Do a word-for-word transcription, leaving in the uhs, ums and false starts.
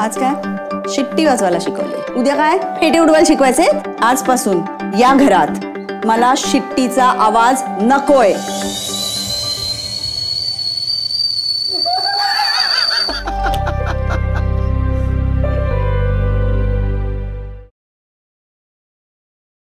आज काय? शिट्टी वाजवायला शिकवली. उद्या काय? फेटे उडवायला शिकवायचे. आजपासून या घरात मला शिट्टीचा आवाज नकोय.